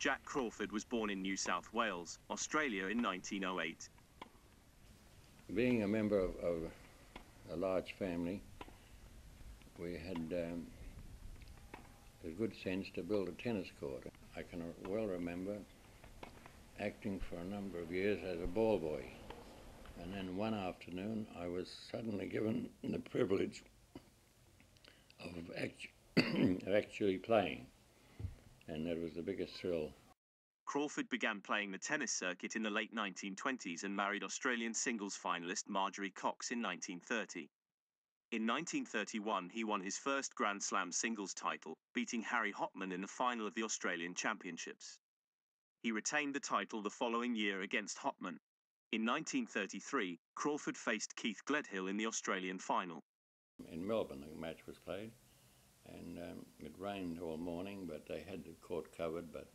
Jack Crawford was born in New South Wales, Australia in 1908. Being a member of a large family, we had the good sense to build a tennis court. I can well remember acting for a number of years as a ball boy. And then one afternoon, I was suddenly given the privilege of actually playing. And that was the biggest thrill. Crawford began playing the tennis circuit in the late 1920s and married Australian singles finalist Marjorie Cox in 1930. In 1931, he won his first Grand Slam singles title, beating Harry Hopman in the final of the Australian Championships. He retained the title the following year against Hopman. In 1933, Crawford faced Keith Gledhill in the Australian final. In Melbourne, the match was played, and it rained all morning, but they had the court covered, but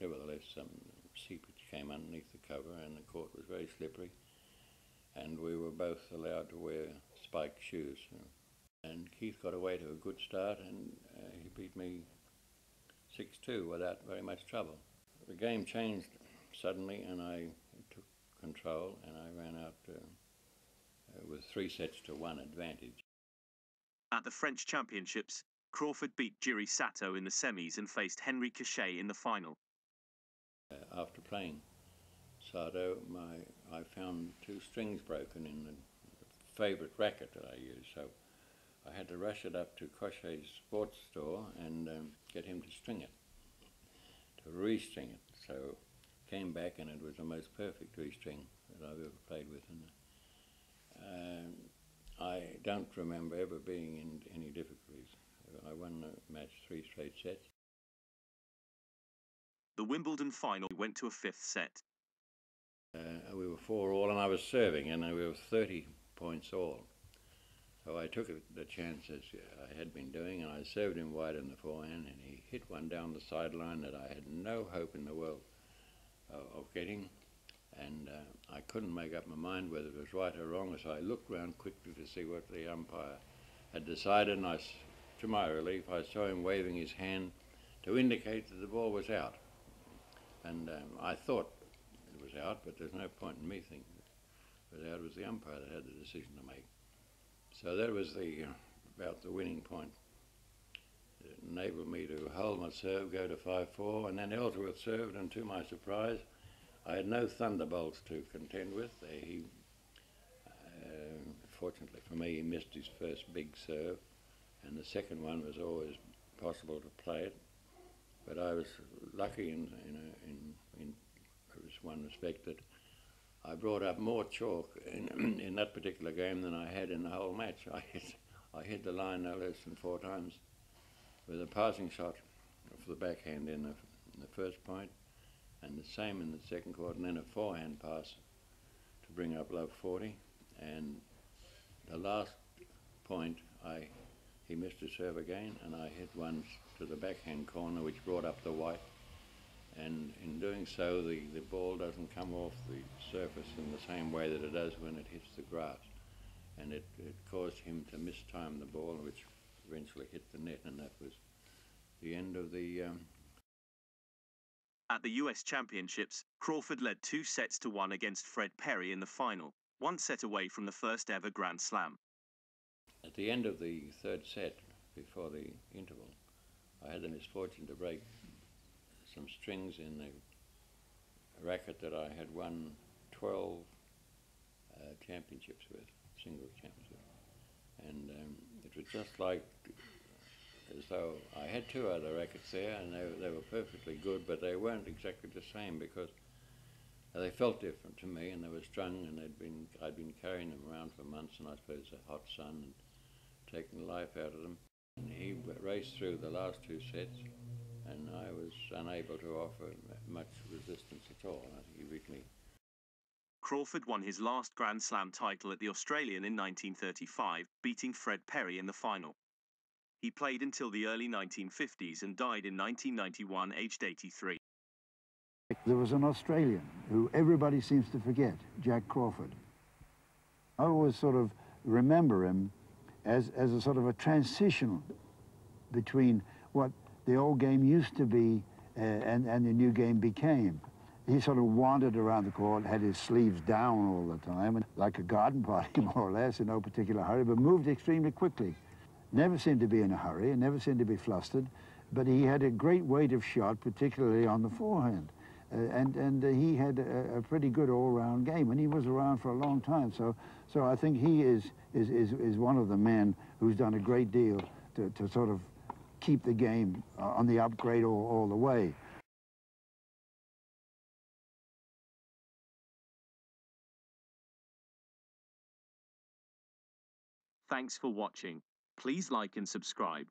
nevertheless some seepage came underneath the cover, and the court was very slippery, and we were both allowed to wear spiked shoes. And Keith got away to a good start, and he beat me 6-2 without very much trouble. The game changed suddenly, and I took control, and I ran out with 3 sets to 1 advantage. At the French Championships, Crawford beat Jiri Sato in the semis and faced Henri Cochet in the final. After playing Sato, I found 2 strings broken in the favourite racket that I used, so I had to rush it up to Cochet's sports store and get him to string it, to restring it. So came back, and it was the most perfect restring that I've ever played with. And I don't remember ever being in any difficulties. I won the match 3 straight sets. The Wimbledon final went to a 5th set. We were 4 all, and I was serving, and we were 30 points all. So I took the chances I had been doing, and I served him wide in the forehand, and he hit one down the sideline that I had no hope in the world of getting, and I couldn't make up my mind whether it was right or wrong, so I looked round quickly to see what the umpire had decided, and to my relief, I saw him waving his hand to indicate that the ball was out. And I thought it was out, but there's no point in me thinking it was out. It was the umpire that had the decision to make. So that was about the winning point. It enabled me to hold my serve, go to 5-4, and then Ellsworth served, and to my surprise, I had no thunderbolts to contend with. He, fortunately for me, he missed his first big serve, and the second one was always possible to play it. But I was lucky in one respect that I brought up more chalk in that particular game than I had in the whole match. I hit the line no less than 4 times. With a passing shot for the backhand in the first point, and the same in the second quarter, and then a forehand pass to bring up love 40, and the last point he missed a serve again, and I hit one to the backhand corner which brought up the white, and in doing so the ball doesn't come off the surface in the same way that it does when it hits the grass, and it caused him to mistime the ball, which eventually hit the net, and that was the end of the... At the U.S. Championships, Crawford led 2 sets to 1 against Fred Perry in the final, 1 set away from the first ever Grand Slam. At the end of the 3rd set, before the interval, I had the misfortune to break some strings in the racket that I had won 12 championships with, single championships. And it was just like as though I had 2 other rackets there, and they were perfectly good, but they weren't exactly the same because they felt different to me, and they were strung, and I'd been carrying them around for months, and I suppose the hot sun and taking life out of them. And he raced through the last 2 sets, and I was unable to offer much resistance at all. I think he beat me. Crawford won his last Grand Slam title at the Australian in 1935, beating Fred Perry in the final. He played until the early 1950s and died in 1991, aged 83. There was an Australian who everybody seems to forget, Jack Crawford. I always sort of remember him as a sort of a transition between what the old game used to be and the new game became. He sort of wandered around the court, had his sleeves down all the time, and like a garden party, more or less, in no particular hurry, but moved extremely quickly. Never seemed to be in a hurry, never seemed to be flustered, but he had a great weight of shot, particularly on the forehand. And he had a pretty good all-round game, and he was around for a long time. So I think he is one of the men who's done a great deal to sort of keep the game on the upgrade all the way. Thanks for watching. Please like and subscribe.